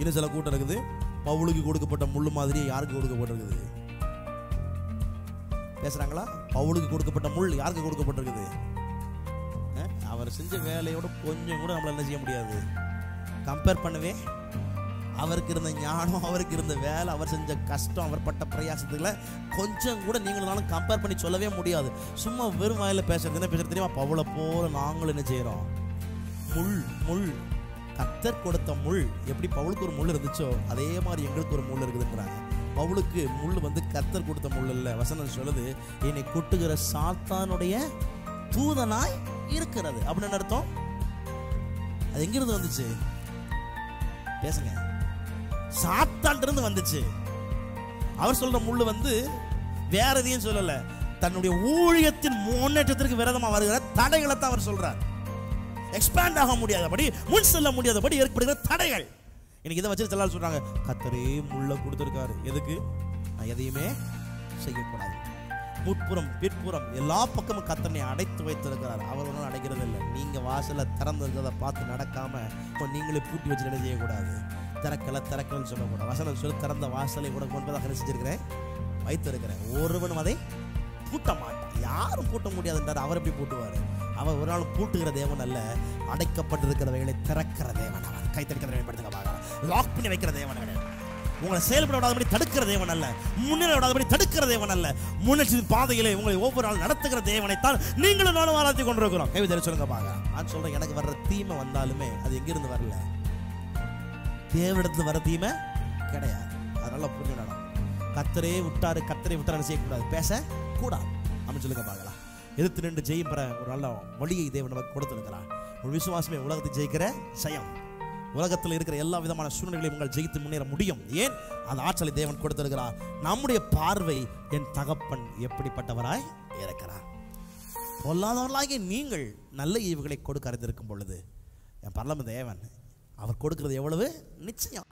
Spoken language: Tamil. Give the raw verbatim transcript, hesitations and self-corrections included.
இன்னும் சில கூட்டம் இருக்குது பவுலுக்கு கொடுக்கப்பட்ட முள்ளு மாதிரியே யாருக்கு கொடுக்கப்பட்டிருக்குது? பேசுறாங்களா? பவுலுக்கு கொடுக்கப்பட்ட முள் யாருக்கு கொடுக்கப்பட்டிருக்குது? அவர் செஞ்ச வேலையோட கொஞ்சம் கூட நம்மள என்ன செய்ய முடியாது, கம்பேர் பண்ணவே. அவருக்கு இருந்த ஞானம், அவருக்கு இருந்த வேலை, அவர் செஞ்ச கஷ்டம், அவர் பட்ட பிரயாசத்துக்களை கொஞ்சம் கூட நீங்களும் கம்பேர் பண்ணி சொல்லவே முடியாது. சும்மா வெறும் வாயில பேசுறது என்ன பேசுறது தெரியுமா? பவுலை போல நாங்களும் என்ன செய்யறோம்? முள் முள் கத்தர் கொடுத்த முள். எப்படி பவுலுக்கு ஒரு முள் இருந்துச்சோ அதே மாதிரி எங்களுக்கு ஒரு முள் இருக்குதுன்றாங்க. பவுலுக்கு முள் வந்து கத்தர் கொடுத்த முள் இல்லை. வசனம் சொல்லுது, என்னை கொட்டுகிற சாத்தானுடைய தூதனாய் இருக்கிறது. அப்படின்னு அர்த்தம் அது எங்கிருந்து வந்துச்சு? பேசுங்க. சாத்தான்ட்டு இருந்து வந்துச்சு. அவர் சொல்ற முள்ளு வந்து வேற எதையும் சொல்லல, தன்னுடைய ஊழியத்தின் முன்னேற்றத்திற்கு விரதமா வருகிற தடைகளை தான் அவர் சொல்றார். எக்ஸ்பேண்ட் ஆக முடியாதபடி, முன் செல்ல முடியாதபடி ஏற்படுகிற தடைகள். எனக்கு இதை வச்சு எல்லாரும் சொல்றாங்க, கத்தரே முள்ள கொடுத்துருக்காரு, எதுக்கு? நான் எதையுமே செய்யக்கூடாது. முட்புறம் பிற்புறம் எல்லா பக்கமும் கத்தனை அடைத்து வைத்திருக்கிறார். அவர் ஒன்றும் அடைக்கிறது இல்லை. நீங்க வாசலை திறந்திருக்கிறத பார்த்து நடக்காம இப்போ நீங்களே பூட்டி வச்சு என்ன செய்யக்கூடாது? திறக்கலை திறக்கலன்னு சொல்லக்கூடாது. வசனம் சொல்லி திறந்த வாசலை கூட கொண்டதாக செஞ்சிருக்கிறேன், வைத்திருக்கிறேன், ஒருவனும் அதை பூட்ட மாட்டான். யாரும் பூட்ட முடியாதுன்றார். அவர் எப்படி பூட்டுவார்? அவர் ஒரு நாள் பூட்டுகிற தேவன் அல்ல, அடைக்கப்பட்டிருக்கிறவைகளை திறக்கிற தேவன். அவர் கைத்தடிக்கிறதை பயன்படுத்த பார்க்கலாம். லாக் பண்ணி வைக்கிற தேவன் கிடையாது. உங்களை செயல்பட விடாதபடி தடுக்கிற தேவன் அல்ல, முன்னேற விடாதபடி தடுக்கிற தேவன் அல்ல, முன்னேற்ற பாதையிலே உங்களை ஒவ்வொரு நாள் நடத்துகிற தேவனைத்தான் நீங்களும் நானும் ஆராய்ச்சி கொண்டிருக்கிறோம். கேள்வி தெரிஞ்சு சொல்லுங்க பார்க்கலாம். நான் சொல்றேன், எனக்கு வர்ற தீமை வந்தாலுமே அது எங்கிருந்து வரல? தேவனிடத்துல வர தீமை கிடையாது. அதனால புரிஞ்சுடணும், கத்தரே விட்டாரு கத்தரே விட்டாரு செய்யக்கூடாது, பேச கூடாது அப்படின்னு சொல்லுங்க பார்க்கலாம். எதிர்த்து நின்று ஜெயம் பெற ஒரு நல்ல வழியை தேவன் நமக்கு கொடுத்திருக்கிறார். ஒரு விசுவாசமே உலகத்தை ஜெயிக்கிற ஜெயம். உலகத்தில் இருக்கிற எல்லா விதமான சூழ்நிலைகளையும் உங்கள் ஜெயித்து முன்னேற முடியும். ஏன்? அந்த ஆற்றலை தேவன் கொடுத்திருக்கிறார். நம்முடைய பார்வை, என் தகப்பன் எப்படிப்பட்டவராய் இருக்கிறார், பொல்லாதவர்களாகிய நீங்கள் நல்ல ஈவுகளை கொடுக்க அறிந்திருக்கும் பொழுது என் பரலோக தேவன் அவர் கொடுக்கிறது எவ்வளவு நிச்சயம்.